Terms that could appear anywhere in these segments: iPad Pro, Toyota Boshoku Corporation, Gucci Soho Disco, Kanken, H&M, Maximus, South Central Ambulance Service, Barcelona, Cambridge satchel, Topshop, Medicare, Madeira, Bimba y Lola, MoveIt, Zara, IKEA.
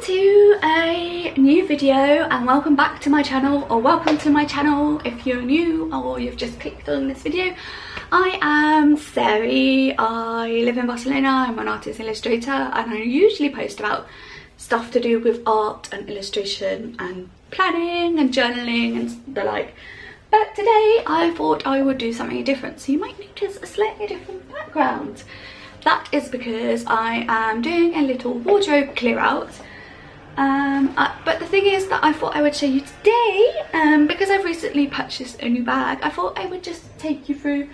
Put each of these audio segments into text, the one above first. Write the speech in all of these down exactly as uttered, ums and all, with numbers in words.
Welcome to a new video and welcome back to my channel, or welcome to my channel if you're new or you've just clicked on this video. I am Sari, I live in Barcelona, I'm an artist illustrator and I usually post about stuff to do with art and illustration and planning and journaling and the like. But today I thought I would do something different, so you might notice a slightly different background. That is because I am doing a little wardrobe clear out. Um, I, but the thing is that I thought I would show you today, um, because I've recently purchased a new bag, I thought I would just take you through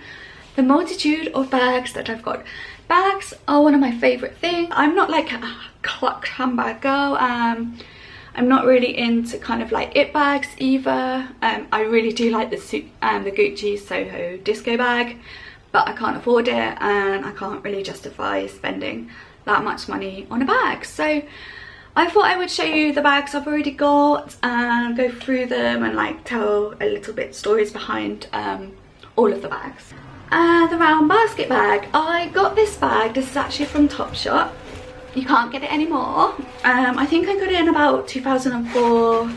the multitude of bags that I've got. Bags are one of my favourite things. I'm not like a clutch handbag girl. Um, I'm not really into kind of like it bags either. Um, I really do like the, um, the Gucci Soho Disco bag. But I can't afford it and I can't really justify spending that much money on a bag. So I thought I would show you the bags I've already got and go through them and like tell a little bit stories behind um, all of the bags. Uh, the round basket bag. I got this bag. This is actually from Topshop. You can't get it anymore. Um, I think I got it in about two thousand four,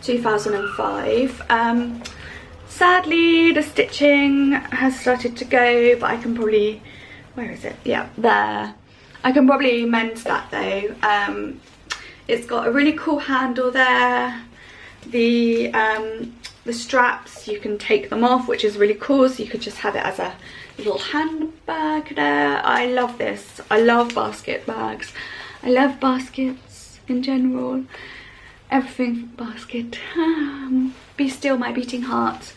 two thousand five. Um, Sadly, the stitching has started to go, but I can probably, where is it? Yeah, there. I can probably mend that though. Um, it's got a really cool handle there. The um, the straps, you can take them off, which is really cool. So you could just have it as a little handbag there. I love this. I love basket bags. I love baskets in general. Everything basket. Be still my beating heart.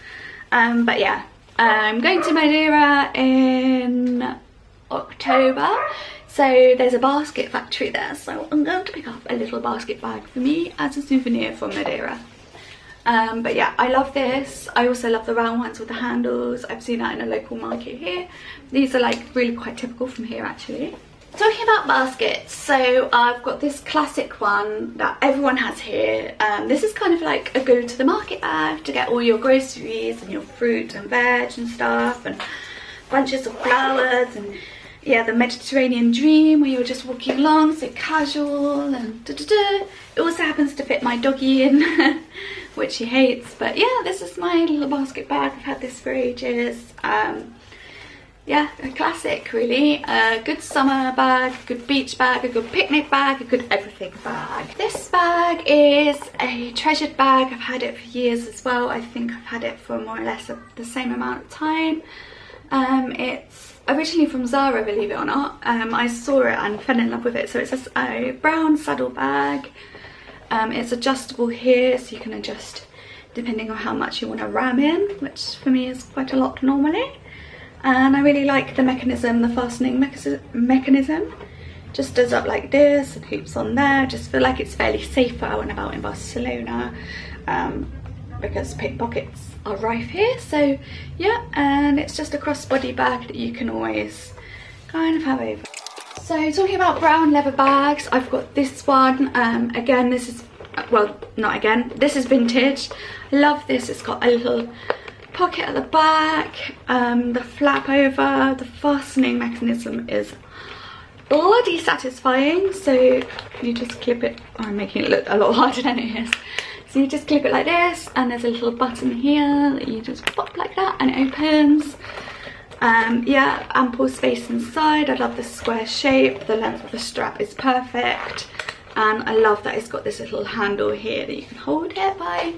Um, but yeah, I'm going to Madeira in October, so there's a basket factory there, so I'm going to pick up a little basket bag for me as a souvenir from Madeira. Um, but yeah, I love this. I also love the round ones with the handles. I've seen that in a local market here. These are like really quite typical from here actually. Talking about baskets, so I've got this classic one that everyone has here. Um, this is kind of like a go to the market bag to get all your groceries and your fruit and veg and stuff and bunches of flowers and yeah, the Mediterranean dream where you're just walking along, so casual and da da da. It also happens to fit my doggy in, which he hates. But yeah, this is my little basket bag. I've had this for ages. Um, Yeah, a classic really. A good summer bag, a good beach bag, a good picnic bag, a good everything bag. This bag is a treasured bag. I've had it for years as well. I think I've had it for more or less a, the same amount of time. Um, it's originally from Zara, believe it or not. Um, I saw it and fell in love with it. So it's a, a brown saddle bag. Um, it's adjustable here, so you can adjust depending on how much you want to ram in, which for me is quite a lot normally. And I really like the mechanism, the fastening mecha mechanism. Just does up like this and hoops on there. Just feel like it's fairly safe out and about in Barcelona um, because pickpockets are rife here. So yeah, and it's just a crossbody bag that you can always kind of have over. So talking about brown leather bags, I've got this one. Um, again, this is, well, not again, this is vintage. Love this, it's got a little pocket at the back, um, the flap over, the fastening mechanism is bloody satisfying. So you just clip it, oh, I'm making it look a lot harder than it is. So you just clip it like this and there's a little button here that you just pop like that and it opens. Um, yeah, ample space inside. I love the square shape, the length of the strap is perfect and I love that it's got this little handle here that you can hold it by.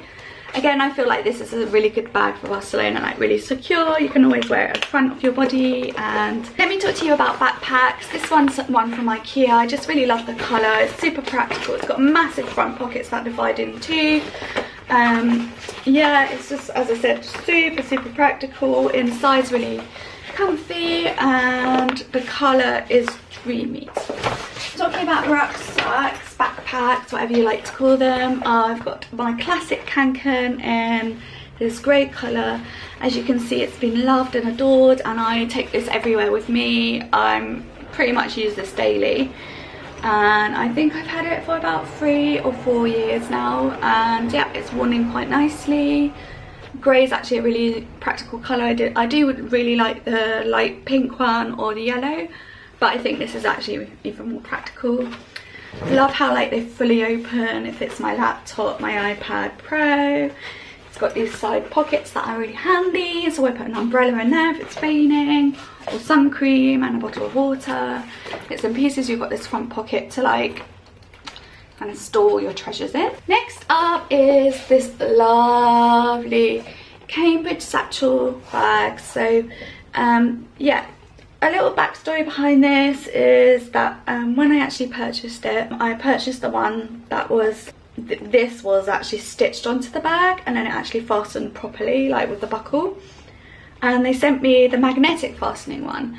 Again, I feel like this is a really good bag for Barcelona, like really secure. You can always wear it in front of your body. And let me talk to you about backpacks. This one's one from IKEA. I just really love the colour. It's super practical. It's got massive front pockets that divide in two. Um, yeah, it's just, as I said, super, super practical. Inside's really comfy and the colour is dreamy. Talking about rucksacks, backpacks, whatever you like to call them, I've got my classic Kanken in this grey colour. As you can see, it's been loved and adored and I take this everywhere with me. I'm pretty much use this daily and I think I've had it for about three or four years now and yeah, it's worn in quite nicely. Grey is actually a really practical colour. I do, I do really like the light pink one or the yellow. But I think this is actually even more practical. Love how like they fully open. It fits my laptop, my iPad Pro. It's got these side pockets that are really handy, so I put an umbrella in there if it's raining, or sun cream and a bottle of water. Bits and pieces. You've got this front pocket to like kind of store your treasures in. Next up is this lovely Cambridge satchel bag. So um yeah, a little backstory behind this is that um when I actually purchased it, I purchased the one that was Th this was actually stitched onto the bag, and then it actually fastened properly like with the buckle, and they sent me the magnetic fastening one,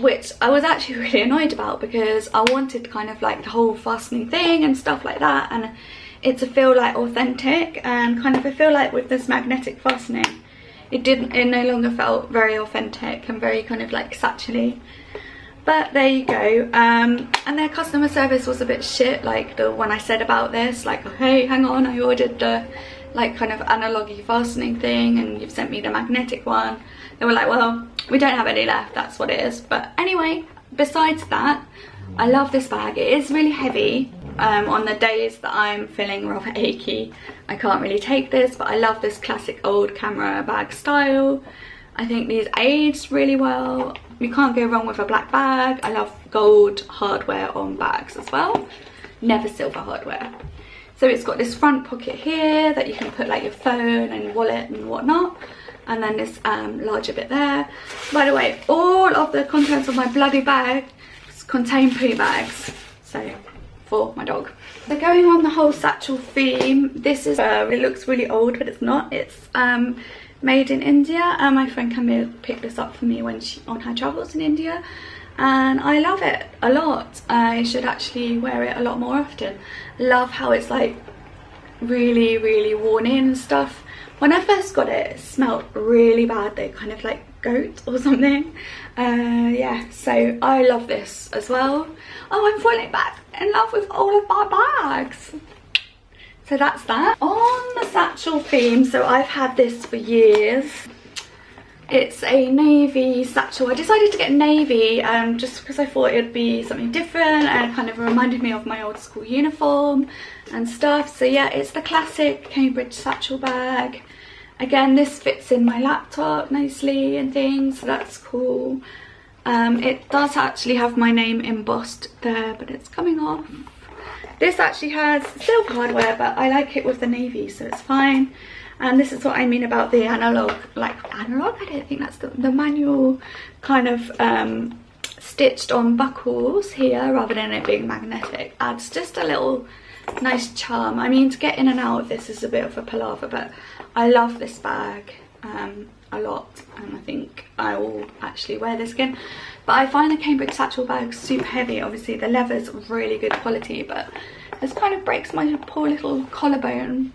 which I was actually really annoyed about because I wanted kind of like the whole fastening thing and stuff like that, and it to feel like authentic. And kind of I feel like with this magnetic fastening it didn't it no longer felt very authentic and very kind of like satchel-y. But there you go. Um, and their customer service was a bit shit, like the one I said about this, like, hey, hang on, I ordered the like kind of analogy fastening thing and you've sent me the magnetic one. They were like, well, we don't have any left, that's what it is. But anyway, besides that, I love this bag. It is really heavy. Um, on the days that I'm feeling rather achy, I can't really take this, but I love this classic old camera bag style. I think these age really well. You can't go wrong with a black bag. I love gold hardware on bags as well, never silver hardware. So it's got this front pocket here that you can put like your phone and wallet and whatnot, and then this um, larger bit there. By the way, all of the contents of my bloody bag contain poo bags, so for my dog. So going on the whole satchel theme, this is uh, it looks really old, but it's not. It's um made in India, and my friend Camille picked this up for me when she on her travels in India, and I love it a lot. I should actually wear it a lot more often. Love how it's like really really worn in and stuff. When I first got it, it smelled really bad though, kind of like goat or something. Uh, yeah, so I love this as well. Oh, I'm falling back in love with all of my bags. So that's that. On the satchel theme, so I've had this for years. It's a navy satchel. I decided to get navy um, just because I thought it'd be something different, and it kind of reminded me of my old school uniform and stuff. So yeah, it's the classic Cambridge satchel bag. Again, this fits in my laptop nicely and things, so that's cool. Um, it does actually have my name embossed there, but it's coming off. This actually has silver hardware, but I like it with the navy, so it's fine. And this is what I mean about the analog, like analog, I don't think that's the, the manual kind of um, stitched on buckles here, rather than it being magnetic. Adds just a little nice charm. I mean, to get in and out of this is a bit of a palaver, but I love this bag um, a lot, and I think I will actually wear this again. But I find the Cambridge satchel bag super heavy. Obviously the leather's really good quality, but this kind of breaks my poor little collarbone.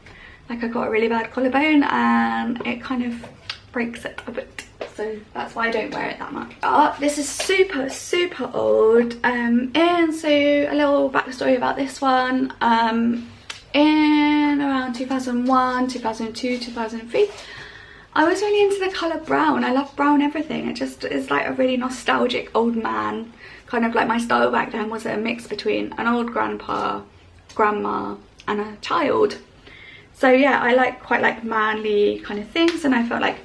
Like, I got a really bad collarbone and it kind of breaks it a bit, so that's why I don't wear it that much. Oh, this is super super old. Um, and so a little backstory about this one. Um, in around two thousand one, two thousand two, two thousand three, I was really into the colour brown. I love brown everything. It just is like a really nostalgic old man. Kind of like my style back then was a mix between an old grandpa, grandma and a child. So yeah, I like quite like manly kind of things, and I felt like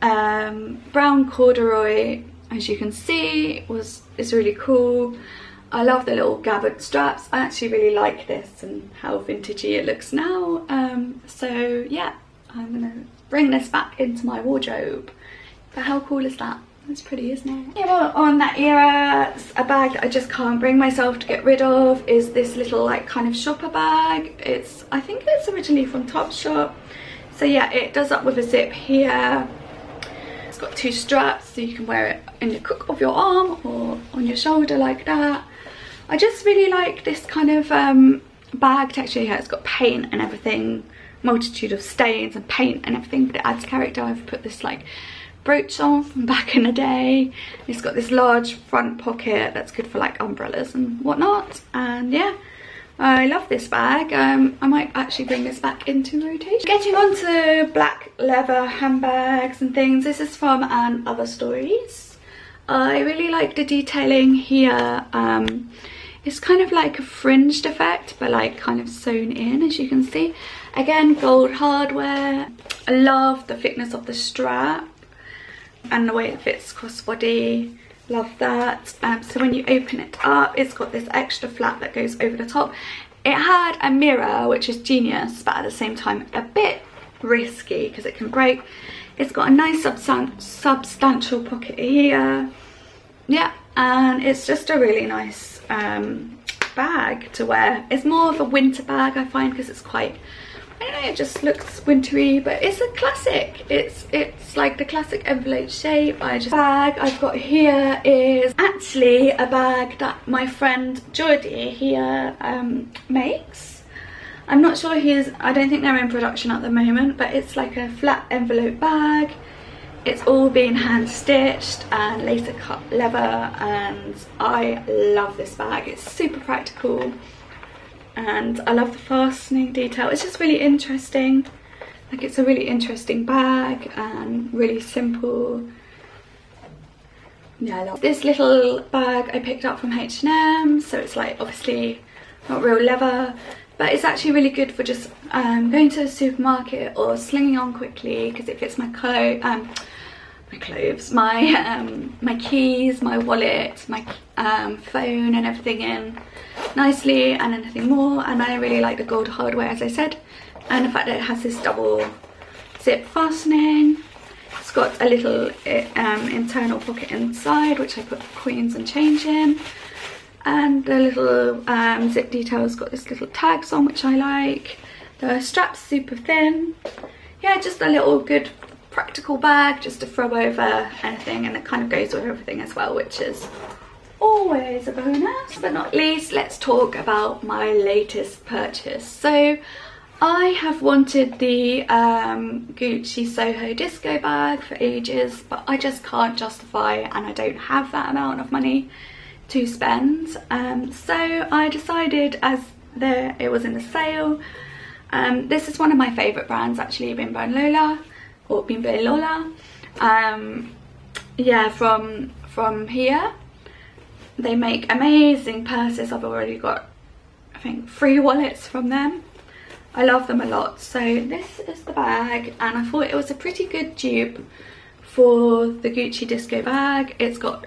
um, brown corduroy, as you can see, was is really cool. I love the little gathered straps. I actually really like this and how vintagey it looks now. Um, so yeah, I'm gonna bring this back into my wardrobe. But how cool is that? That's pretty, isn't it? Yeah, well, on that era, a bag that I just can't bring myself to get rid of is this little like kind of shopper bag. It's, I think it's originally from Topshop. So yeah, it does up with a zip here. It's got two straps, so you can wear it in the crook of your arm or on your shoulder like that. I just really like this kind of um, bag texture here. It's got paint and everything, multitude of stains and paint and everything, but it adds character. I've put this like brooch on from back in the day. It's got this large front pocket that's good for like umbrellas and whatnot, and yeah, I love this bag. um I might actually bring this back into rotation. Getting on to black leather handbags and things. This is from And Other Stories. I really like the detailing here. um It's kind of like a fringed effect, but like kind of sewn in, as you can see. Again, gold hardware. I love the thickness of the strap and the way it fits crossbody. Love that. Um, so when you open it up, it's got this extra flap that goes over the top. It had a mirror, which is genius, but at the same time a bit risky because it can break. It's got a nice substan substantial pocket here. Yeah, and it's just a really nice um, bag to wear. It's more of a winter bag, I find, because it's quite, I don't know, it just looks wintry, but it's a classic. It's it's like the classic envelope shape. I just bag I've got here is actually a bag that my friend Jordi here um, makes. I'm not sure he's, I don't think they're in production at the moment, but it's like a flat envelope bag. It's all been hand stitched and laser cut leather, and I love this bag. It's super practical. And I love the fastening detail. It's just really interesting. Like, it's a really interesting bag and really simple. Yeah, I love this little bag I picked up from H and M. So it's like obviously not real leather, but it's actually really good for just um, going to the supermarket or slinging on quickly, because it fits my coat, um, my clothes, my um, my keys, my wallet, my um, phone, and everything in nicely, and anything more. And I really like the gold hardware, as I said, and the fact that it has this double zip fastening. It's got a little um, internal pocket inside, which I put coins and change in, and the little um, zip detail's got this little tags on, which I like. The strap's super thin. Yeah, just a little good practical bag, just to throw over anything, and it kind of goes with everything as well, which is always a bonus. Last but not least, let's talk about my latest purchase. So I have wanted the um, Gucci Soho Disco bag for ages, but I just can't justify it, and I don't have that amount of money to spend. Um, so I decided, as the, it was in the sale, um, this is one of my favourite brands actually, Bimba and Lola, or Bimba y Lola. Um, yeah, from, from here. They make amazing purses. I've already got, I think, three wallets from them. I love them a lot. So this is the bag, and I thought it was a pretty good dupe for the Gucci Disco bag. It's got,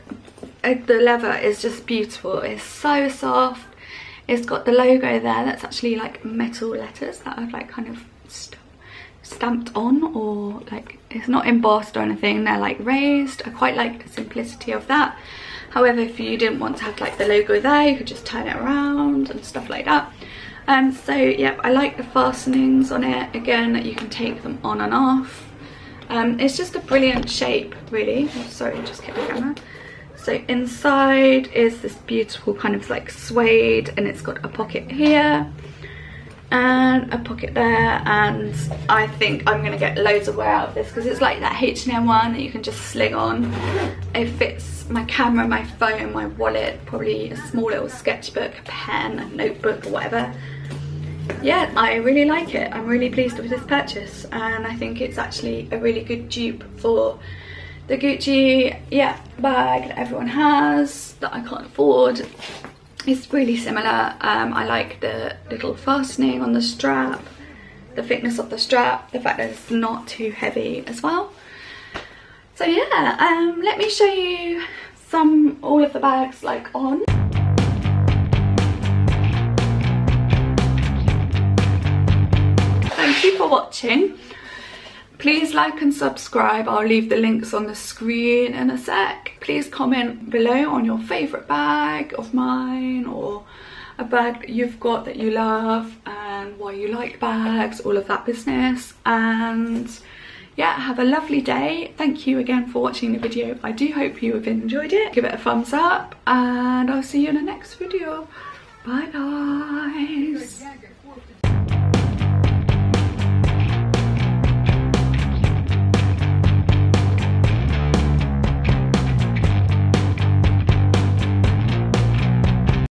the leather is just beautiful. It's so soft. It's got the logo there that's actually like metal letters that I've like kind of st stamped on, or like, it's not embossed or anything. They're like raised. I quite like the simplicity of that. However, if you didn't want to have like the logo there, you could just turn it around and stuff like that. Um, so yep, I like the fastenings on it, again, that you can take them on and off. Um, it's just a brilliant shape, really. Oh, sorry, I just hit the camera. So inside is this beautiful kind of like suede, and it's got a pocket here and a pocket there, and I think I'm gonna get loads of wear out of this, because it's like that H and M one that you can just sling on. It fits my camera, my phone, my wallet, probably a small little sketchbook, a pen, a notebook, or whatever. Yeah, I really like it. I'm really pleased with this purchase, and I think it's actually a really good dupe for the Gucci yeah bag that everyone has that I can't afford. It's really similar. Um, I like the little fastening on the strap, the thickness of the strap, the fact that it's not too heavy as well. So yeah, um, let me show you some, all of the bags like on. Thank you for watching. Please like and subscribe. I'll leave the links on the screen in a sec. Please comment below on your favourite bag of mine, or a bag that you've got that you love, and why you like bags, all of that business. And yeah, have a lovely day. Thank you again for watching the video. I do hope you have enjoyed it. Give it a thumbs up, and I'll see you in the next video. Bye guys.